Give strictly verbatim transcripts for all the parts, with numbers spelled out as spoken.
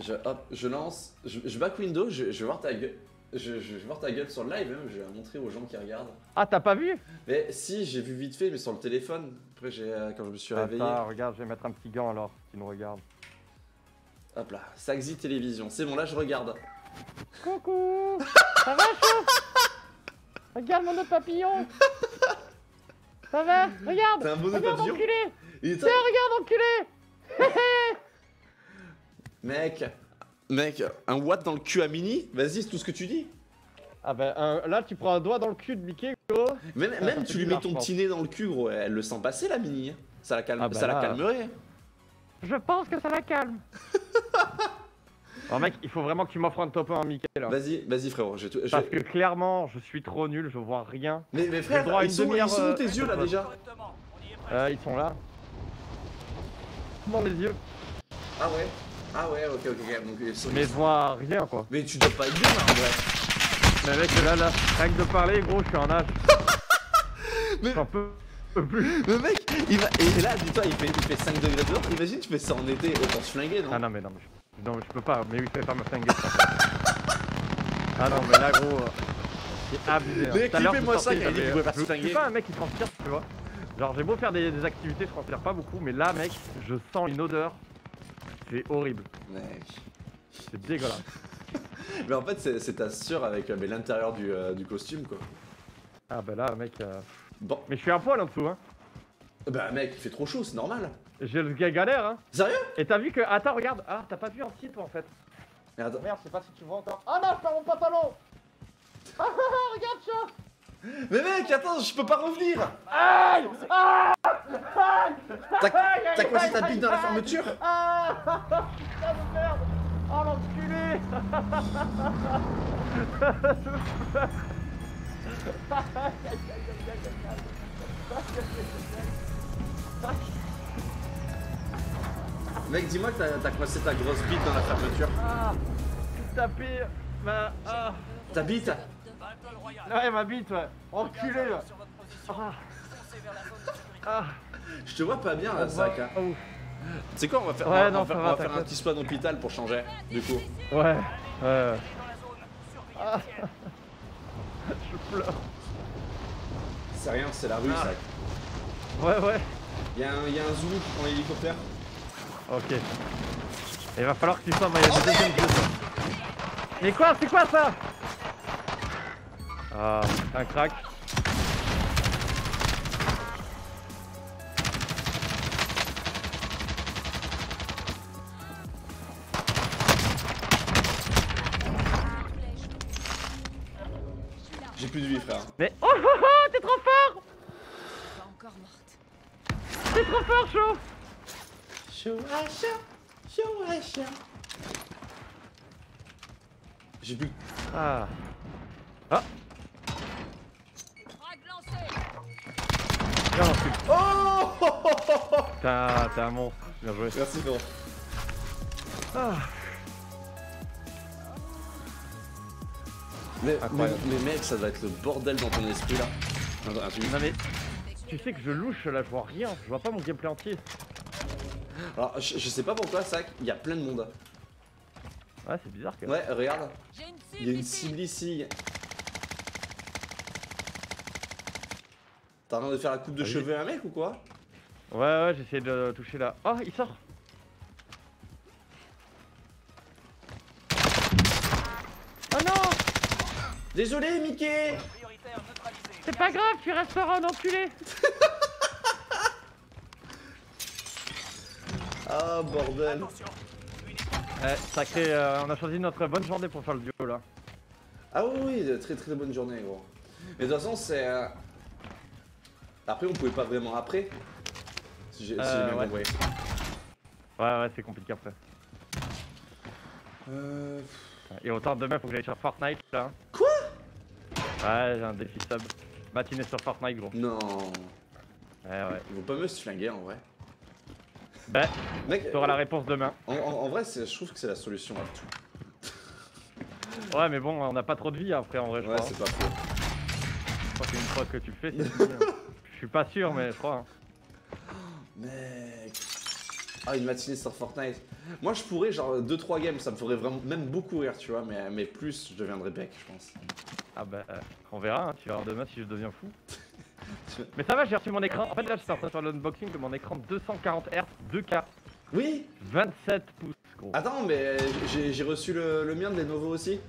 Je, hop, je lance, je, je back window, je, je vais voir ta gueule, je, je, je vais voir ta gueule sur le live même, je vais la montrer aux gens qui regardent. Ah, t'as pas vu? Mais si, j'ai vu vite fait, mais sur le téléphone. Après, quand je me suis réveillé. Ah, regarde, je vais mettre un petit gant alors, qui nous regarde. Hop là, Saxi Télévision, c'est bon, là je regarde. Coucou. Ça va, je... Regarde mon autre papillon. Ça va? Regarde. T'as un bon regarde, papillon. Enculé. Il Tiens, regarde, enculé. Mec, mec, un watt dans le cul à Mini? Vas-y, c'est tout ce que tu dis. Ah bah un, là, tu prends un doigt dans le cul de Mickey, gros. Même, même tu lui mets ton petit nez dans le cul, gros. Elle le sent passer, la Mini. Ça la, calme, ah bah ça là, la calmerait. Je pense que ça la calme. Alors mec, il faut vraiment que tu m'offres un top un à Mickey, là. Vas-y, vas-y, frérot. Je, je... Parce que clairement, je suis trop nul, je vois rien. Mais, mais frère, ils, ils, sont, ils sont où tes euh, yeux, là, déjà? euh, Ils sont là. Dans les yeux. Ah ouais. Ah ouais, ok, ok, ok. Donc, euh, mais je vois rien, quoi. Mais tu dois pas être bien, là, en vrai. Mais mec, là, là, rien que de parler, gros, je suis en âge. Mais... j'en peux plus. Mais mec, il va... Et là, dis-toi, il fait, il fait cinq degrés dehors. Imagine, tu fais ça en été, autant se flinguer, non? Ah non, mais non, mais je, non, mais je peux pas. Mais oui, je peux pas me flinguer. Ah non, mais là, gros, c'est abusé. Mais clipez-moi ça, il dit, vous pouvez pas se flinguer. Je suis pas un mec qui transpire, tu vois. Genre, j'ai beau faire des, des activités, je transpire pas beaucoup, mais là, mec, je sens une odeur. C'est horrible. Mec. C'est dégueulasse. Mais en fait, c'est ta sœur avec euh, l'intérieur du, euh, du costume, quoi. Ah bah là, mec... Euh... Bon. Mais je suis un poil en dessous, hein. Bah mec, il fait trop chaud, c'est normal. J'ai le galère, hein. Sérieux? Et t'as vu que... Attends, regarde. Ah, t'as pas vu en site, toi, en fait. Mais attends. Merde, je sais pas si tu vois encore. Ah non, je perds mon pantalon. Ah regarde, ça. Mais mec, attends, je peux pas revenir. Aïe. Aïe. T'as coincé ta bite dans la fermeture? Ah putain de merde! Oh l'enculé! Mec, dis-moi que t'as coincé ta grosse bite dans la fermeture. Ah ta bite. Ma... Ah. Ta bite? Ouais, ma bite, ouais. Enculé là. Ah. Ah. Je te vois pas bien là, Zach. Hein. Oh. Tu sais quoi, on va faire, ouais, on va, non, on va, va, on va faire un petit soin d'hôpital pour changer, du coup. Ouais, ouais. Ah. Je pleure. C'est rien, c'est la rue, ah. Zach. Ouais, ouais. Y'a un, y a un zoom qui prend l'hélicoptère. Ok. Il va falloir que tu sois dans le deuxième jeu. Mais quoi, c'est quoi ça? Ah, un crack. J'ai plus de vie, frère. Mais oh oh oh, t'es trop fort. Pas encore morte. T'es trop fort, chaud. Chaud à chaud, chaud à chaud. J'ai plus. Ah. Ah. Non, non, oh oh oh oh. T'es un monstre. Bien joué. Merci, frère. Ah. Mais, mais, mais mec, ça doit être le bordel dans ton esprit là. Non, non mais tu sais que je louche là, je vois rien, je vois pas mon gameplay entier. Alors je, je sais pas pourquoi ça, il y a plein de monde. Ouais c'est bizarre quand même. Ouais regarde, il y a une cible ici. T'as rien de faire la coupe de ah, cheveux à un mec ou quoi? Ouais ouais j'essaie de toucher là. Oh il sort. Oh non. Désolé Mickey. C'est pas grave, tu resteras un enculé. Ah bordel. Eh, sacré, euh, on a choisi notre bonne journée pour faire le duo là. Ah oui, oui très très bonne journée gros. Mais de toute façon c'est... Euh... Après on pouvait pas vraiment après. Si j'ai euh, si bien ouais. Compris. Ouais ouais c'est compliqué après. Euh... Et autant demain faut que j'aille sur Fortnite là. Quoi? Ouais, j'ai un défi sub. Matinée sur Fortnite, gros. Non. Ouais, ouais. Ils vont pas me se flinguer en vrai. Bah, mec, t'auras euh, la réponse demain. En, en, en vrai, je trouve que c'est la solution à tout. Ouais, mais bon, on n'a pas trop de vie après en vrai, je ouais, crois. Ouais, c'est pas faux. Je crois qu'une fois que tu le fais, c'est bien. Je suis pas sûr, mais je crois. Hein. Mec. Ah, une matinée sur Fortnite. Moi, je pourrais, genre, deux trois games, ça me ferait vraiment même beaucoup rire, tu vois, mais, mais plus, je deviendrais bec, je pense. Ah bah, on verra, hein, tu verras demain si je deviens fou. Mais ça va, j'ai reçu mon écran. En fait, là, je suis en train de faire l'unboxing de mon écran deux cent quarante hertz, deux K. Oui, vingt-sept pouces, gros. Attends, mais j'ai reçu le, le mien de Lenovo aussi.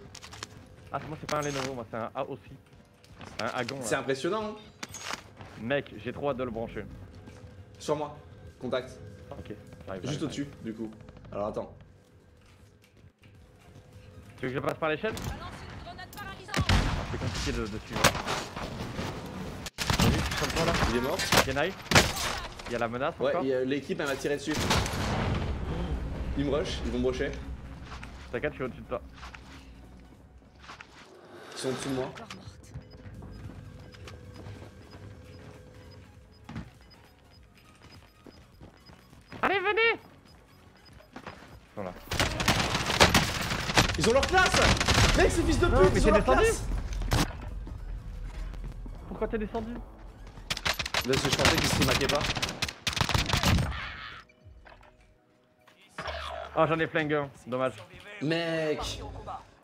Ah, moi, c'est pas un Lenovo, moi, c'est un A O C. Un Agon. C'est impressionnant, hein. Mec, j'ai trop hâte de le brancher. Sur moi, contact. Ok, j'arrive. Juste au-dessus, du coup. Alors, attends. Tu veux que je passe par l'échelle? C'est compliqué de, de suivre. Toi, là. Il est mort. Il y a la menace. Ouais, l'équipe elle m'a tiré dessus. Ils me rushent, ils vont me rusher. T'inquiète, je suis au-dessus de toi. Ils sont au-dessus de moi. Allez, venez. Ils sont là. Ils ont leur classe. Mec, ces fils de pute, non, mais ils ont leur classe. Pourquoi t'es descendu? Parce que je pensais qu'il se remaquait pas. Oh, j'en ai plein gueule, dommage. Mec,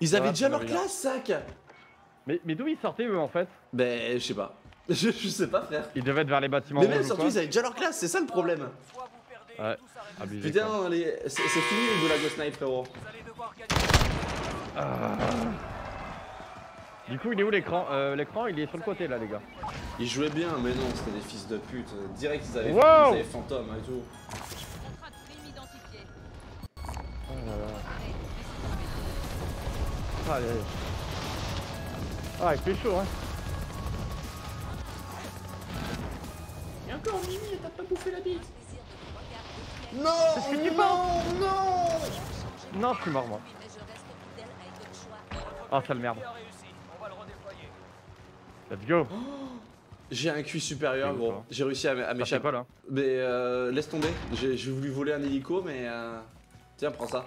ils avaient ouais, déjà leur classe, sac. Mais, mais d'où ils sortaient eux en fait? Ben je sais pas, je, je sais pas frère. Ils devaient être vers les bâtiments. Mais même surtout ils avaient déjà leur classe, c'est ça le problème. Ouais, abusé. Putain, les... c'est fini le Golago Snipe frérot. Ah. Du coup il est où l'écran? euh, L'écran il est sur le côté là les gars. Ils jouaient bien, mais non, c'était des fils de pute. Direct, ils avaient, wow, ils avaient fantôme et tout. Oh là là. Allez. Ah, il fait chaud, hein. Et encore, Mimi, t'as pas bouffé la bite. Non, non, non. Non, je suis mort, moi. Oh, sale merde. Let's go. J'ai un Q supérieur gros, j'ai réussi à m'échapper. Mais euh, laisse tomber, j'ai voulu voler un hélico mais euh... tiens prends ça.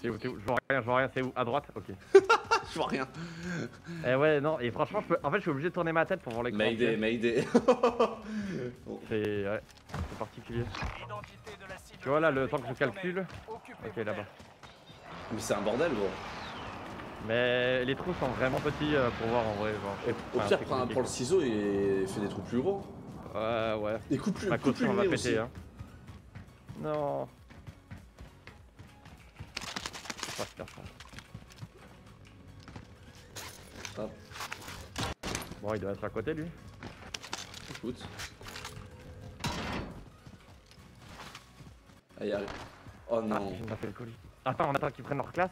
C'est où, c'est où? Je vois rien, je vois rien, c'est où? À droite? Ok. Je vois rien. Eh ouais non, et franchement je peux... en fait je suis obligé de tourner ma tête pour voir l'écran. Mayday, Mayday. C'est ouais, c'est particulier. Tu vois là le temps que je calcule. Ok là-bas. Mais c'est un bordel gros. Mais les trous sont vraiment petits pour voir en vrai. Genre. Au pire, prends un, prends le ciseau et fais des trous plus gros. Ouais, ouais. Et coupe plus, coupe plus le nez aussi. Hein. Non. Faut pas faire ça. Hop. Bon, il doit être à côté lui. Écoute. Ah, il arrive. Oh non. Ah, je m'appelle le colis. Attends, on attend qu'ils prennent leur classe.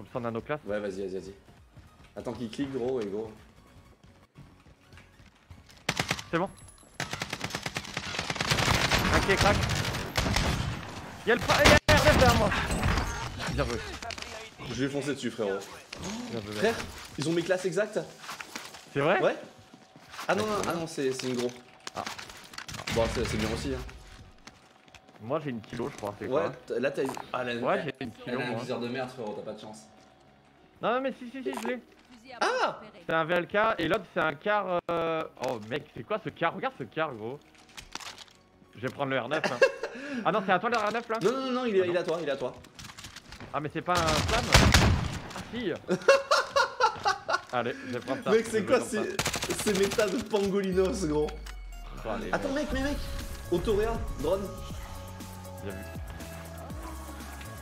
Comme ça on a nos classes. Ouais vas-y vas-y vas-y. Attends qu'il clique gros et gros. C'est bon. Craqué, craque. Y'a le R F derrière moi. Bien joué. Je vais foncer dessus frérot. Joué, frère, ils ont mes classes exactes. C'est vrai? Ouais. Ah non, non, ah non, c'est une gros. Ah. Bon c'est bien aussi hein. Moi j'ai une kilo je crois, c'est quoi? Ouais, là t'as une... Ah là, ouais, j'ai une kilo. Un viseur de merde frérot, t'as pas de chance. Non, non mais si si si je l'ai. Ah. C'est un V L K et l'autre c'est un car euh... Oh mec c'est quoi ce car? Regarde ce car gros. Je vais prendre le R neuf hein. Ah non c'est à toi le R neuf là? Non non non il est, ah, non. Il est à toi, il est à toi. Ah mais c'est pas un flamme? Ah si. Allez je vais prendre ça. Mec c'est quoi ces méta de pangolinos gros? Oh, allez, attends mec mais mec, mec. Autoréa, drone. Bien vu.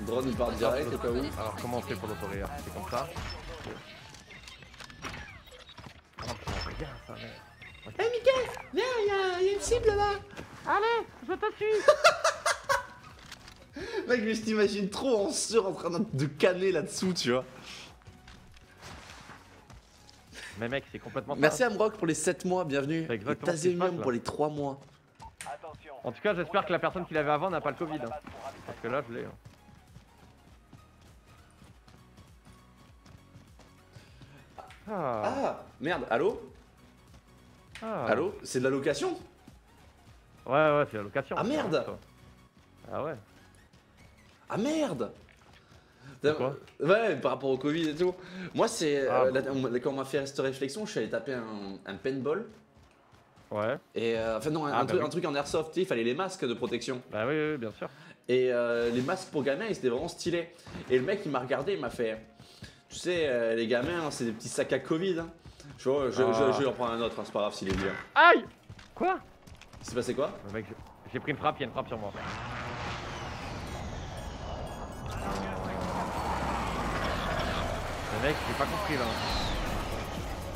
Drone il part direct au cas où. Alors comment on fait pour l'autoréa? C'est comme ça. Oh regarde ça mec. Eh Mickaël, viens, il y a une cible là. Allez, je te suis. Mec mais je t'imagine trop en sur en train de canner là-dessous tu vois. Mais mec c'est complètement... Merci Amrock pour les sept mois, bienvenue. Et Tazemium pour les trois mois. En tout cas, j'espère que la personne qui l'avait avant n'a pas le Covid. Hein. Parce que là, je l'ai. Hein. Ah. Ah merde, allô? Ah. Allô? C'est de la location? Ouais, ouais, c'est de la location. Ah merde! Ah ouais. Ah merde! Quoi? Ouais, par rapport au Covid et tout. Moi, c'est. Ah, euh, bon. Quand on m'a fait cette réflexion, je suis allé taper un, un paintball. Ouais. Et euh, enfin non, un, ah, un, bah truc, oui. un truc en airsoft, il fallait les masques de protection. Bah oui, oui, bien sûr. Et euh, les masques pour gamins, ils étaient vraiment stylés. Et le mec, il m'a regardé, il m'a fait, tu sais, euh, les gamins, hein, c'est des petits sacs à Covid. Hein. Je, je, oh. je, je, je leur prends un autre, hein, c'est pas grave s'il est bien. Aïe. Quoi? C'est passé quoi? Le mec, j'ai pris une frappe, il y a une frappe sur moi. Mec, j'ai pas compris là.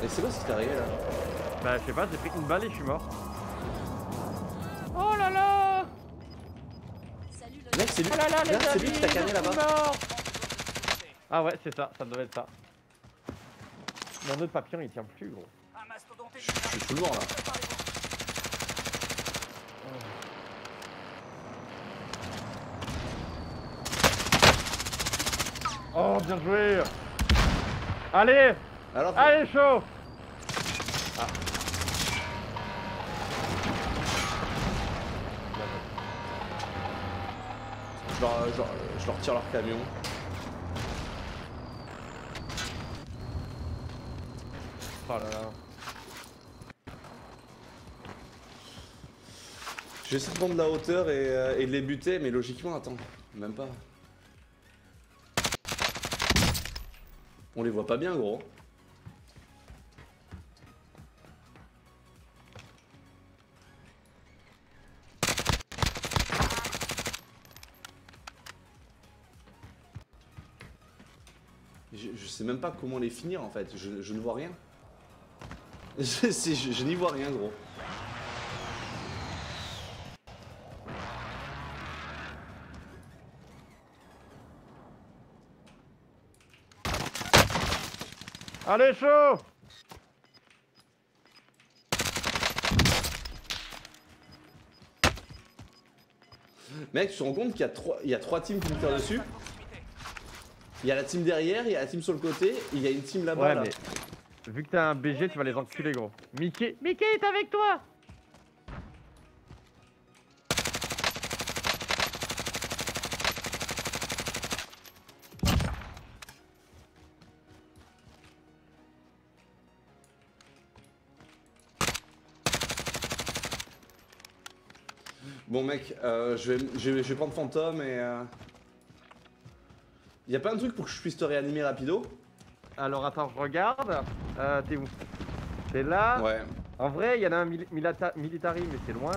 Et c'est quoi ce qui t'est arrivé là? Bah je sais pas, j'ai pris une balle et je suis mort. Oh là là. Salut le mec, c'est lui. Oh là là, là c'est lui qui t'a calmé là-bas. Ah ouais, c'est ça, ça devait être ça. Mon autre papillon il tient plus gros. Je suis tout mort là. Oh, bien joué. Allez! Alors, allez, chaud! Ah. Je, leur, je, leur, je leur tire leur camion. Oh là là. J'essaie de prendre de la hauteur et, euh, et de les buter, mais logiquement, attends, même pas. On les voit pas bien, gros. Je, je sais même pas comment les finir en fait. Je, je ne vois rien. Je, je, je, je n'y vois rien, gros. Allez, chaud! Mec, tu te rends compte qu'il y a trois, il y a trois teams qui me tirent dessus. Il y a la team derrière, il y a la team sur le côté, il y a une team là-bas. Ouais, là. Mais vu que t'as un B G, tu vas les enculer, gros. Mickey, Mickey est avec toi! Bon mec, euh, je, vais, je, vais, je vais prendre Fantôme et... Euh... Y'a pas un truc pour que je puisse te réanimer rapido? Alors attends, je regarde. Euh, T'es où? T'es là? Ouais. En vrai, y'en a un mil milita militari, mais c'est loin.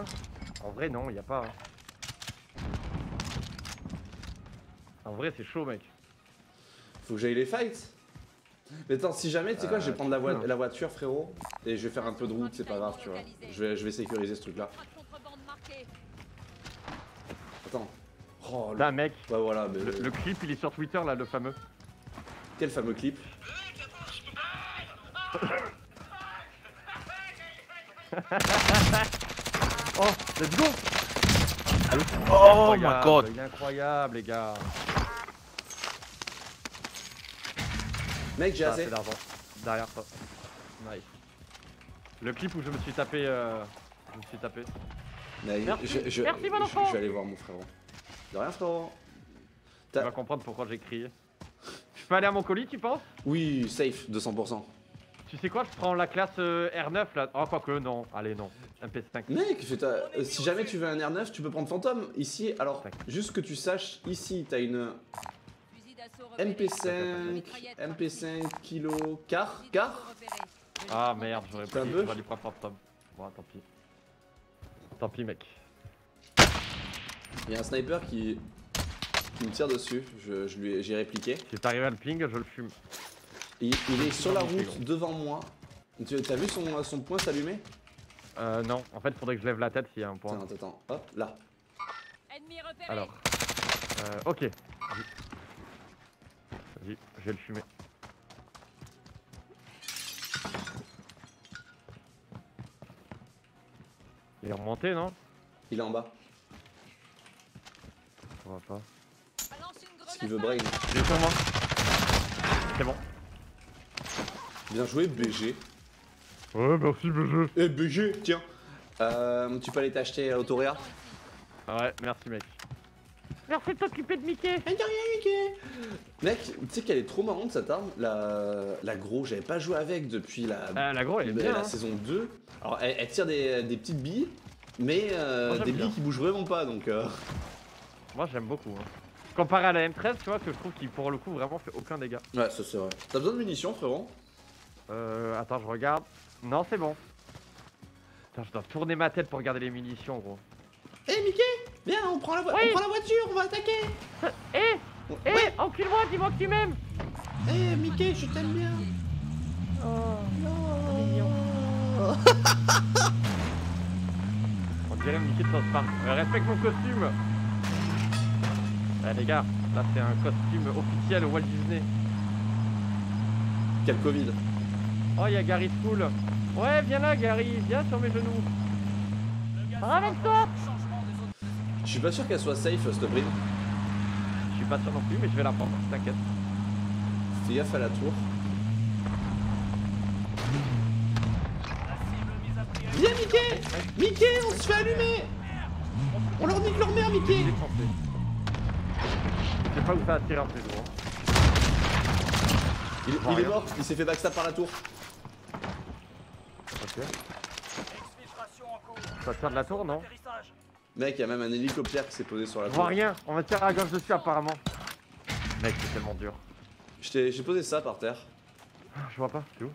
En vrai, non, y a pas. En vrai, c'est chaud, mec. Faut que j'aille les fights. Mais attends, si jamais, tu sais quoi, euh, je vais prendre la, vo la voiture, frérot. Et je vais faire un peu de route, c'est pas grave, tu vois. Je vais, je vais sécuriser ce truc-là. Attends. Oh là, mec. Bah voilà, mais... le, le clip, il est sur Twitter là, le fameux. Quel fameux clip? Oh, let's go. Allô? Oh my god. Il est incroyable, les gars. Mec, j'ai assez d'argent. Derrière toi. Nice. Le clip où je me suis tapé. Euh... Je me suis tapé. Mais merci, je, je, merci, bon enfant. Je, je vais aller voir mon frérot. De rien, frérot. Tu vas comprendre pourquoi j'ai crié. Je peux aller à mon colis, tu penses? Oui, safe, deux cents pour cent. Tu sais quoi, je prends la classe euh, R neuf là. Oh, quoi que non. Allez, non. M P cinq. Mec, euh, si jamais tu veux un R neuf, tu peux prendre Fantôme. Ici, alors, juste que tu saches, ici, t'as une M P cinq, M P cinq, kilo, car, car. Ah merde, j'aurais pas dû prendre Fantôme. Bon, tant pis. Tant pis, mec. Il y a un sniper qui, qui me tire dessus, je, je lui j'ai répliqué. Si t'arrives à le ping, je le fume. Il, il est sur la route devant moi. Tu as vu son, son point s'allumer? Euh non, en fait faudrait que je lève la tête s'il y a un point. Attends, attends, hop, là. Alors, euh, ok. Vas-y, je vais le fumer. Il est remonté, non? Il est en bas. On va pas. Ce qu'il veut brain. Il est sur moi. C'est bon. Bien joué, B G. Ouais, merci, B G. Eh, B G, tiens. Euh, tu peux aller t'acheter à Autoréa? Ouais, merci, mec. Merci de t'occuper de Mickey. Rien, Mickey. Mec, tu sais qu'elle est trop marrante cette arme, la, la gros, j'avais pas joué avec depuis la, euh, la, gros, elle est bien, la hein. saison deux. Alors elle, elle tire des, des petites billes, mais euh, Moi, des bien. billes qui bougent vraiment pas donc... Euh... Moi j'aime beaucoup. Hein. Comparé à la M treize, tu vois, que je trouve qu'il pour le coup vraiment fait aucun dégât. Ouais, ça c'est vrai. T'as besoin de munitions frérot? Euh, attends, je regarde. Non, c'est bon. Putain, je dois tourner ma tête pour regarder les munitions gros. Eh hey, Mickey, viens, on prend la, vo oui. on prend la voiture, on va attaquer. Eh, eh, ouais. eh encule-moi, dis-moi que tu m'aimes. Eh hey, Mickey, je t'aime bien. Oh, non. Mignon. On dirait Mickey de South Park. Euh, respecte mon costume. Eh les gars, là c'est un costume officiel au Walt Disney. Quel Covid. Oh, y'a Gary School. Ouais, viens là Gary, viens sur mes genoux. Ramène-toi. Je suis pas sûr qu'elle soit safe cette bride. Je suis pas sûr non plus, mais je vais la prendre, t'inquiète. Fais gaffe à la tour. Viens Mickey, Mickey, on se fait allumer. On leur nique leur mère Mickey. Je sais pas où ça a tiré un peu gros. Il, il est rien. mort, il s'est fait backstab par la tour. Ok. Ça tire de la tour non? Mec, il y a même un hélicoptère qui s'est posé sur la tour. Je vois rien, on va tirer à gauche dessus apparemment. Mec, c'est tellement dur. J'ai posé ça par terre. Je vois pas, c'est où?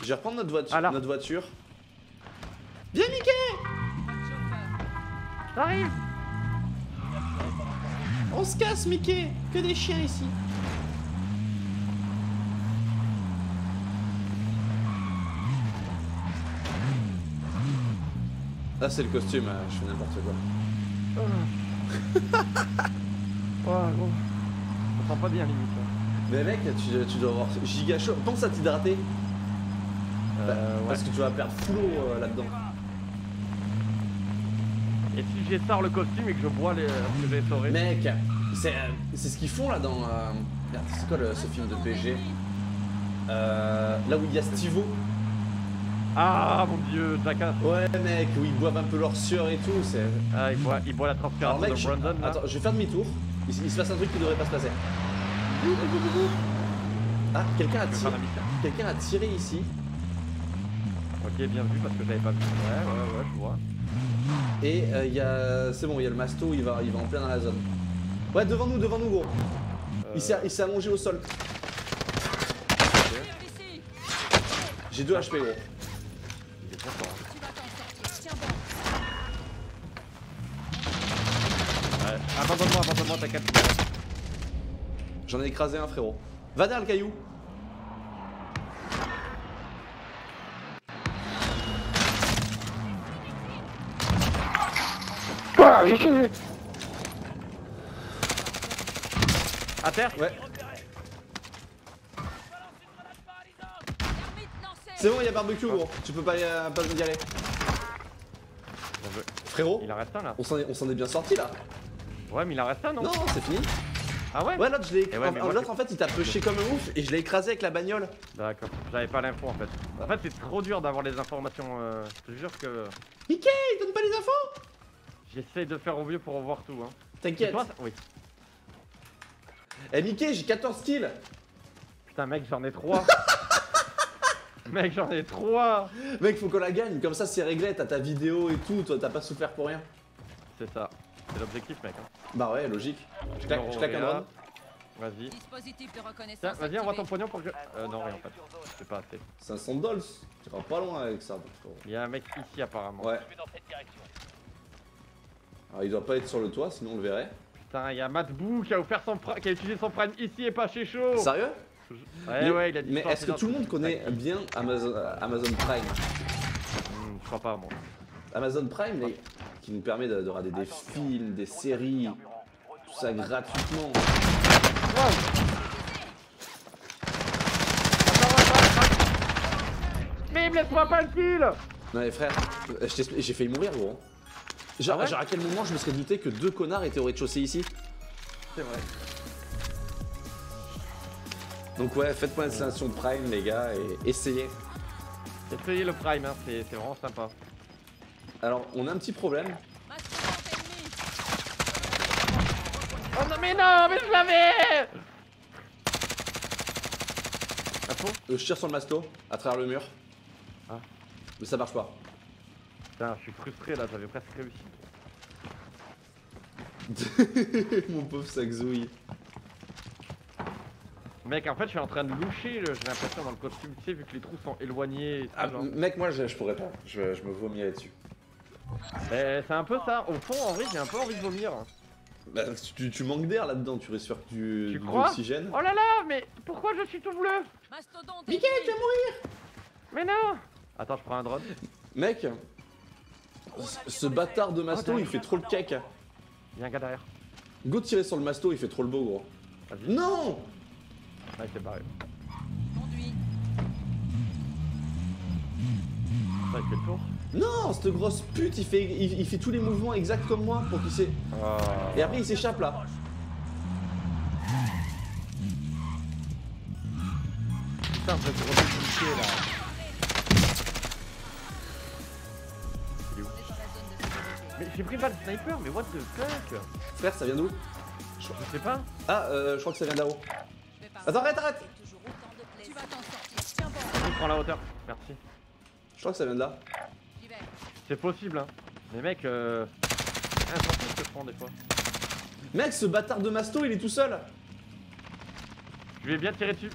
Je vais reprendre notre, voitu ah, notre voiture. Viens Mickey. J'arrive. On se casse Mickey. Que des chiens ici. Là c'est le costume, je fais n'importe quoi. Oh gros. On sent pas bien limite. Mais mec, tu, tu dois avoir giga chaud. Pense à t'hydrater. Euh, Parce ouais. que tu vas perdre full l'eau euh, là-dedans. Et si j'essore le costume et que je bois les, je vais essorer. Mec, c'est ce qu'ils font là dans... Euh... C'est quoi le, ce film de P G euh, là où il y a Steve-O. Ah mon dieu, Jackass. Ouais mec, où ils boivent un peu leur sueur et tout, c'est... Ah ils boivent, ils boivent la transparence de Brandon je... là. Attends, je vais faire demi-tour, il, il se passe un truc qui devrait pas se passer. Ah, quelqu'un a, tir... quelqu'un a tiré ici. Ok, bien vu parce que j'avais pas vu. Ouais, ouais, ouais, je vois. Et il euh, y a... C'est bon, il y a le masto, il va, il va en plein dans la zone. Ouais, devant nous, devant nous gros. Euh... Il s'est allongé au sol. Okay. J'ai deux H P gros. Abandonne-moi, abandonne-moi, t'as quatre. J'en ai écrasé un frérot. Va derrière le caillou. Ah, j'ai tué. À terre. Ouais. C'est bon, il y a barbecue gros, oh. Tu peux pas, euh, pas y aller. Frérot, il en reste un là. On s'en est, est bien sorti là. Ouais mais il en reste un non? Non c'est fini. Ah ouais? Ouais l'autre je l'ai écrasé. Ouais, l'autre en fait il t'a pêché comme un ouf et je l'ai écrasé avec la bagnole. D'accord, j'avais pas l'info en fait. En fait c'est trop dur d'avoir les informations, euh... je te jure que... Mickey, il donne pas les infos? J'essaie de faire au mieux pour revoir tout hein. T'inquiète. Oui. Eh hey, Mickey, j'ai quatorze kills. Putain mec j'en ai trois. Mec j'en ai trois. Mec faut qu'on la gagne, comme ça c'est réglé, t'as ta vidéo et tout, toi t'as pas souffert pour rien. C'est ça, c'est l'objectif mec hein. Bah ouais logique. Je claque, je claque un drone. Vas-y. Tiens vas-y envoie ton pognon pour que... Euh non rien en fait, c'est pas assez. cinq cents dollars, tu vas pas loin avec ça. Il y a un mec ici apparemment. Ouais. Alors il doit pas être sur le toit sinon on le verrait. Putain il y a Matt Boo qui a offert son pr... qui a utilisé son prime ici et pas chez chaud. Sérieux? Ouais, mais ouais, il a dit mais est-ce que tout le monde connaît bien Amazon, Amazon Prime? hmm, Je crois pas moi. Amazon Prime les, qui nous permet de, de regarder des films, des séries, tout ça gratuitement. Mais laisse-moi pas le fil. Non mais frère, j'ai failli mourir gros. Genre, ah ouais genre à quel moment je me serais douté que deux connards étaient au rez-de-chaussée ici? C'est vrai. Donc ouais, faites-moi l'installation de Prime les gars et essayez. Essayez le Prime, hein, c'est vraiment sympa. Alors on a un petit problème. Mais non, mais je l'avais. À fond euh, je tire sur le masto, à travers le mur. Ah. Mais ça marche pas. Putain, je suis frustré là, j'avais presque réussi. Mon pauvre sac zouille. Mec, en fait, je suis en train de loucher, j'ai l'impression, dans le costume, tu sais, vu que les trous sont éloignés. Ah, mec, moi, je, je pourrais pas. Je, je me vomirais dessus. Eh, c'est un peu ça. Au fond, en vrai, j'ai un peu envie de vomir. Bah, tu, tu manques d'air là-dedans, tu respires du, tu de l'oxygène. Oh là là, mais pourquoi je suis tout bleu? Mickaël, tu vas mourir! Mais non! Attends, je prends un drone. Mec, ce bâtard de Masto, oh, il fait trop le cake. Il y a un gars derrière. Go tirer sur le Masto, il fait trop le beau, gros. Non! Ah, il s'est barré. Conduit. Ça, il fait le tour. Non, cette grosse pute, il fait, il, il fait tous les mouvements exacts comme moi pour qu'il s'é... Oh. Et après, il s'échappe là. Putain, je vais te repousser là. Il est où? Mais j'ai pris pas le sniper, mais what the fuck? Frère, ça vient d'où? Je... je sais pas. Ah, euh, je crois que ça vient d'Aro. Attends, arrête, arrête! Tu vas t'en sortir, tiens bon! Je prends la hauteur, merci. Je crois que ça vient de là. C'est possible, hein. Mais mec, euh. Impossible que je prends des fois. Mec, ce bâtard de Masto, il est tout seul! Je vais bien tirer dessus.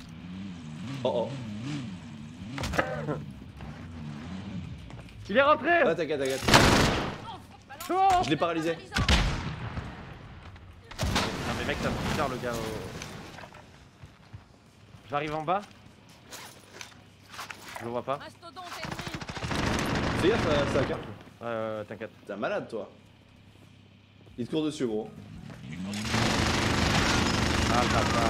Oh oh. Il est rentré! Ah, t'inquiète, t'inquiète. Oh, je l'ai paralysé. Non, mais mec, ça me tire le gars. Oh. J'arrive en bas. Je le vois pas. Fais gaffe, ça carte. Euh, t'inquiète. T'es un malade, toi. Il te court dessus, gros. Ah, papa.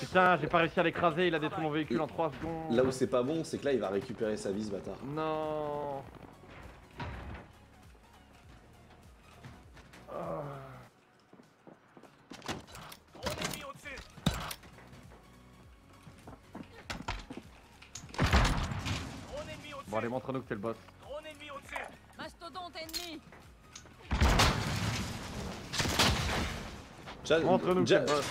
Putain, j'ai pas réussi à l'écraser. Il a détruit mon véhicule en trois secondes. Là où c'est pas bon, c'est que là, il va récupérer sa vie, ce bâtard. Non. Oh. Bon, allez, montre-nous que t'es le boss. Drone ennemi au-dessus. Mastodonte ennemi. Montre-nous que t'es le boss.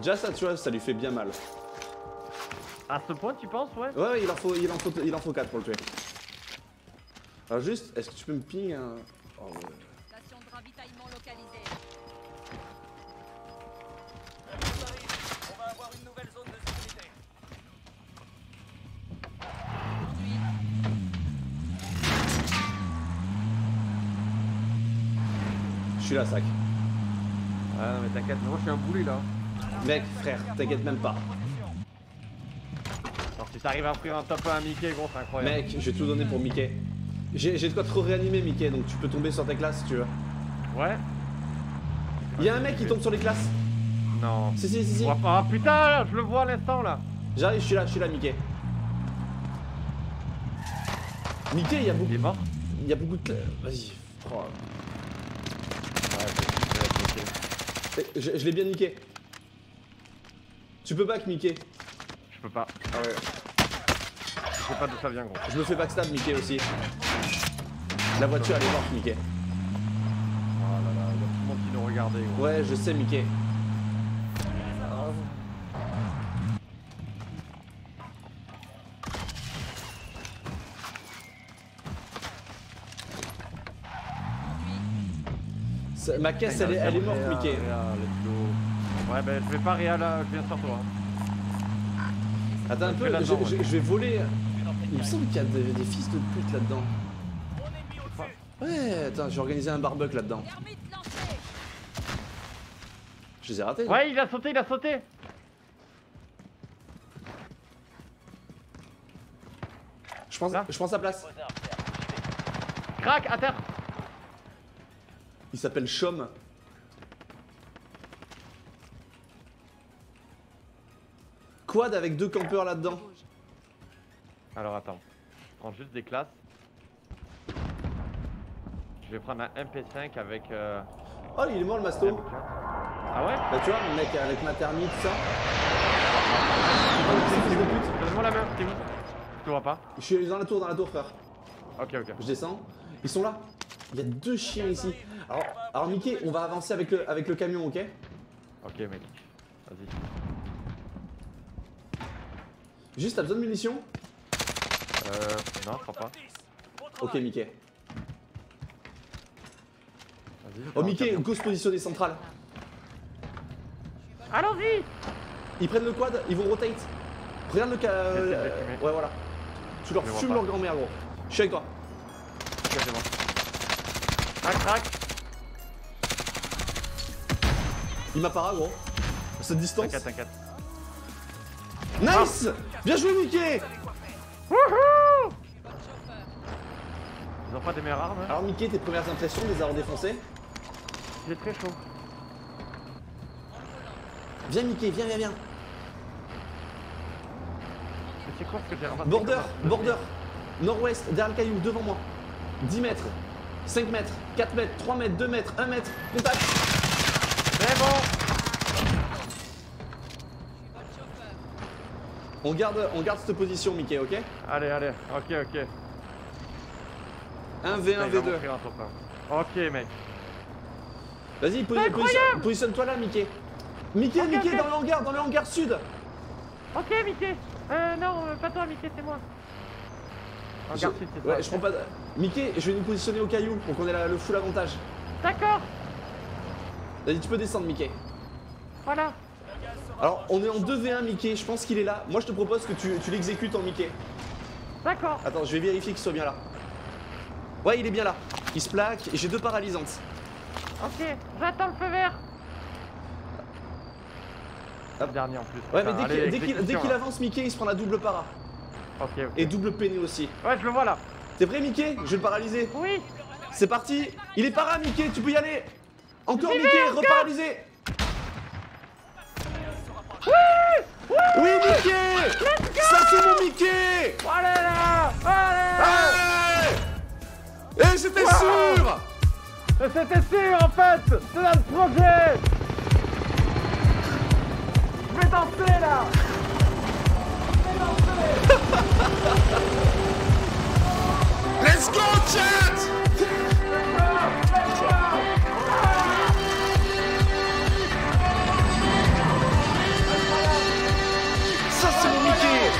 Déjà, ça, tu vois, ça lui fait bien mal. À ce point, tu penses, ouais? Ouais, ouais, il en faut, il en faut, il en faut quatre pour le tuer. Alors, juste, est-ce que tu peux me ping un. Oh, ouais. Station de ravitaillement localisée. On va avoir une nouvelle zone de sécurité. Je suis là, sac. Ah non, mais t'inquiète, moi je suis un bouli là. Mec, frère, t'inquiète même pas. Alors, si t'arrives à offrir un top à un Mickey, gros, c'est incroyable. Mec, j'ai tout donné pour Mickey. J'ai de quoi trop réanimer, Mickey, donc tu peux tomber sur tes classes si tu veux. Ouais. Y'a un mec qui tombe sur les classes. Non. Si, si, si, si. Ah putain, là, je le vois à l'instant là. J'arrive, je suis là, je suis là, Mickey. Mickey, y'a beaucoup. Il est mort. Y'a beaucoup de. Vas-y, prends. Je, je l'ai bien niqué. Tu peux back, Mickey. Je peux pas. Ah ouais. Je sais pas d'où ça vient, gros. Je me fais backstab, Mickey aussi. La voiture, elle est morte, Mickey. Oh là là, il y a tout le monde qui nous regardait, gros. Ouais, je sais, Mickey. Ma caisse, elle, elle est morte, Mickey. Ouais, bah je vais pas réa là, je viens sur toi. Attends un peu, je vais voler. Il me semble qu'il y a des, des fils de pute là-dedans. Ouais, attends, j'ai organisé un barbecue là-dedans. Je les ai ratés. Ouais, il a sauté, il a sauté. Je pense, je prends sa place. Crac, à terre. Il s'appelle Chom. Quad avec deux campeurs là-dedans. Alors attends, je prends juste des classes. Je vais prendre un M P cinq avec... Euh... Oh, il est mort le masto. Ah ouais? Bah tu vois, mec, avec ma thermite, ça. Donne-moi la main, c'est où? Je te vois pas. Je suis dans la tour, dans la tour, frère. Ok, ok. Je descends. Ils sont là. Il y a deux chiens ici. Alors, alors Mickey, on va avancer avec le, avec le camion, ok? Ok mec, vas-y. Juste, t'as besoin de munitions? Euh, non, je crois pas. Ok Mickey. Oh Mickey, go se positionner central. Allons-y. Ils prennent le quad, ils vont rotate. Regarde le cas. Euh, ouais voilà. Tu leur fumes leur grand-mère gros. Je suis avec toi. Ok, c'est bon. Crac crac. Il m'a para gros. À cette distance. T'inquiète, t'inquiète. Nice. Bien joué Mickey. Wouhou. Ils ont pas des meilleures armes hein. Alors Mickey, tes premières impressions des armes défoncées? J'ai très chaud. Viens Mickey, viens, viens, viens. C'est quoi ce que j'ai ramassé? Border, border. Nord-ouest, derrière le caillou, devant moi. dix mètres, cinq mètres, quatre mètres, trois mètres, deux mètres, un mètre. Contact. C'est bon. On garde, on garde cette position Mickey, ok? Allez, allez, ok, ok. un v un v deux. Ok mec. Vas-y, posi positionne-toi positionne là Mickey. Mickey, okay, Mickey, okay. Dans le hangar, dans le hangar sud. Ok Mickey. Euh non, pas toi Mickey, c'est moi. Hangar je... sud, c'est toi. Ouais, je prends pas de... Mickey, je vais nous positionner au caillou pour qu'on ait la... le full avantage. D'accord. Vas-y, tu peux descendre Mickey. Voilà. Alors, on est en deux v un Mickey, je pense qu'il est là. Moi, je te propose que tu, tu l'exécutes en Mickey. D'accord. Attends, je vais vérifier qu'il soit bien là. Ouais, il est bien là. Il se plaque, j'ai deux paralysantes. Ok, j'attends le feu vert. Hop. Dernier en plus. Ouais, mais dès qu'il dès qu'il avance, Mickey, il se prend la double para. Ok, ok. Et double peiné aussi. Ouais, je le vois là. T'es prêt, Mickey? Je vais le paralyser. Oui. C'est parti. Il est para, Mickey, tu peux y aller. Encore, Mickey, reparalysé. Oui. Oui, oui Mickey. Ça, c'est mon Mickey. Allez là. Allez. Et c'était sûr. C'était sûr en fait. C'est notre projet. Je vais danser là. Je vais danser. Let's go chat. Let's go. Ça c'est mon Mickey.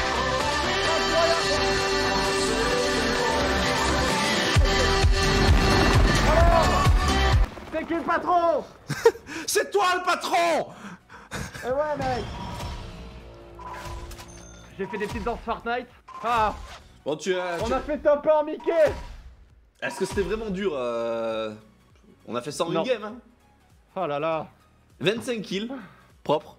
C'est qui le patron? C'est toi le patron. Eh ouais mec. J'ai fait des petites danses Fortnite. Ah. Bon tu as... On tu... a fait un peu en Mickey. Est-ce que c'était vraiment dur euh... On a fait ça en une game hein. Oh là là. vingt-cinq kills. Propre.